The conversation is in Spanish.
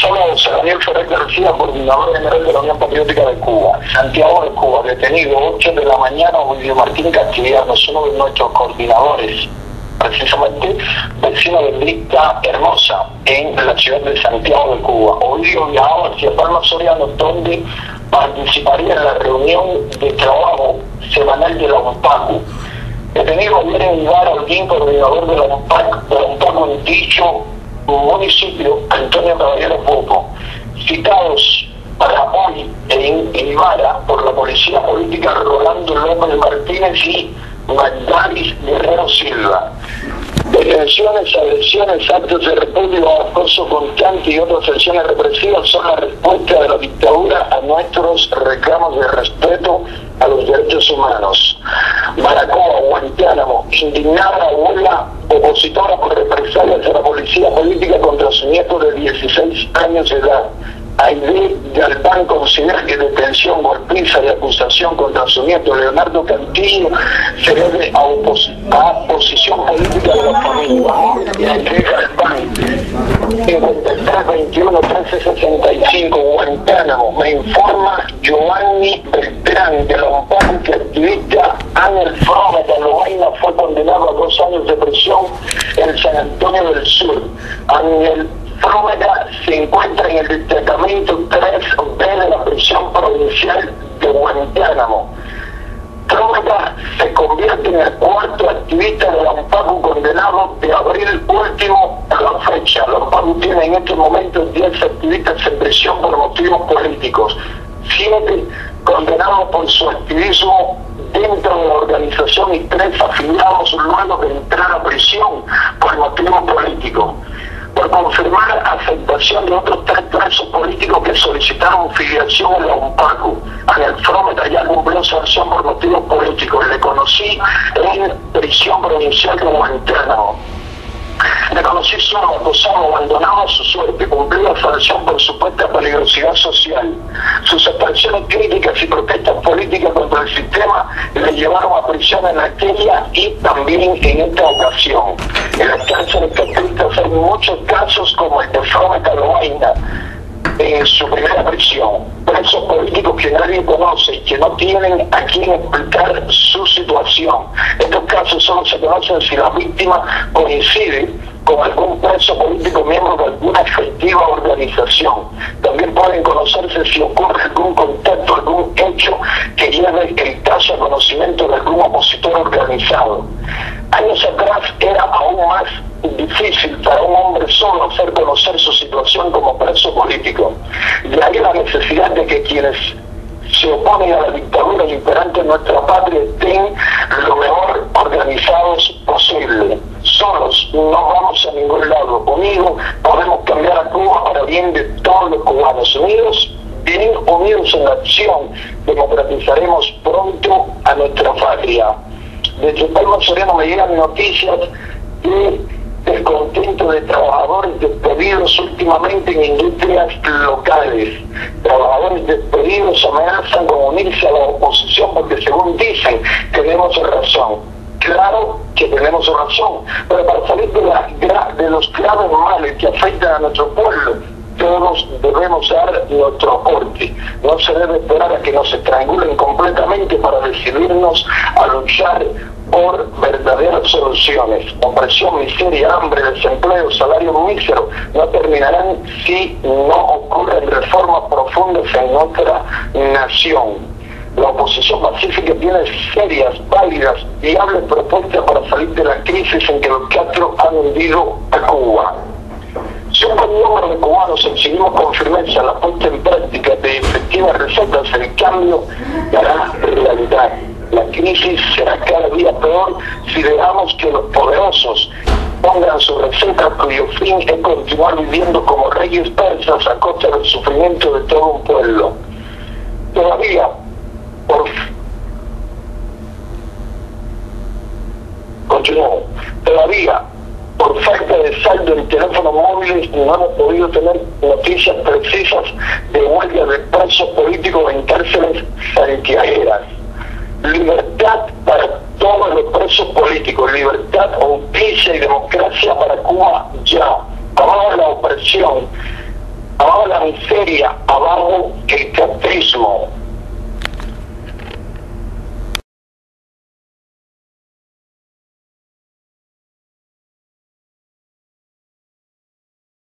solo Daniel Ferrer García, coordinador general de la Unión Patriótica de Cuba. Santiago de Cuba, detenido 8 de la mañana, Luis Martín Castellanos, uno de nuestros coordinadores, precisamente vecino de Brita Hermosa, en la ciudad de Santiago de Cuba. Hoy yo viajaba hacia Palma Soriano, donde participaría en la reunión de trabajo semanal de la UNPACU. Detenido ayer en Imbara, el coordinador de la UNPACU en dicho municipio, Antonio Caballero Popo, citados para hoy en Imbara por la policía política Rolando López Martínez y Magdalis Guerrero Silva. Detenciones, agresiones, actos de repudio, acoso constante y otras acciones represivas son la respuesta de la dictadura a nuestros reclamos de respeto a los derechos humanos. Baracoa, Guantánamo, indignada abuela opositora por represalias de la policía política contra su nieto de 16 años de edad. Aide Galpán considera que detención, golpiza y acusación contra su nieto Leonardo Cantillo se debe a oposición política de la familia. Aide Galpán, 53-21-1365, Guantánamo. Me informa Giovanni Beltrán de la UNPACU que el activista Ángel Fróga de Lovaina fue condenado a 2 años de prisión en San Antonio del Sur. Ángel Tromeda se encuentra en el destacamento 3B de la prisión provincial de Guantánamo. Tromeda se convierte en el 4º activista de la UNPACU condenado de abril último a la fecha. La UNPACU tiene en estos momentos 10 activistas en prisión por motivos políticos, 7 condenados por su activismo dentro de la organización y 3 afiliados luego de entrar a prisión por motivos políticos. Por confirmar aceptación de otros 3 presos políticos que solicitaron filiación en la UNPACU. Ángel Tromeda ya cumplió sanción por motivos políticos. Le conocí en prisión provincial de Guantánamo. Le conocí solo, acosado, abandonado a su suerte, cumplió la sanción por supuesta peligrosidad social. Sus expresiones críticas y protestas políticas contra el sistema le llevaron a prisión en aquella y también en esta ocasión. En las cárceles católicas hay muchos casos como el de Frometa Lovaina, en su primera prisión, presos políticos que nadie conoce y que no tienen a quien explicar su situación. Estos casos solo se conocen si la víctima coincide con algún preso político miembro de alguna efectiva organización. También pueden conocerse si ocurre algún contacto, algún hecho que lleve el caso a conocimiento de algún opositor organizado. Años atrás era aún más difícil para un hombre solo hacer conocer su situación como preso político. De ahí la necesidad de que quienes se oponen a la dictadura imperante en nuestra patria estén lo mejor organizados posible. Solos no vamos a ningún lado. Unidos podemos cambiar a Cuba para bien de todos los cubanos. Unidos, bien unidos en la acción, democratizaremos pronto a nuestra patria. Desde Palma Soriano me llegan noticias de descontento de trabajadores despedidos últimamente en industrias locales. Trabajadores despedidos amenazan con unirse a la oposición porque, según dicen, tenemos razón. Claro que tenemos razón, pero para salir de los graves males que afectan a nuestro pueblo, todos debemos dar nuestro aporte. No se debe esperar a que nos estrangulen completamente para decidirnos a luchar por verdaderas soluciones. Opresión, miseria, hambre, desempleo, salario mísero no terminarán si no ocurren reformas profundas en nuestra nación. La oposición pacífica tiene serias, válidas, viables propuestas para salir de la crisis en que los Castro han hundido a Cuba. Si un buen número de cubanos exigimos con firmeza la puesta en práctica de efectivas recetas, el cambio dará realidad. La crisis será cada día peor si dejamos que los poderosos pongan sus recetas cuyo fin es continuar viviendo como reyes persas a costa del sufrimiento de todo un pueblo. Todavía, por falta de saldo en teléfonos móviles no hemos podido tener noticias precisas de huelgas de presos políticos en cárceles santiagueras. Libertad para todos los presos políticos, libertad, justicia y democracia para Cuba ya. Abajo la opresión, abajo tan seria abajo el castrismo.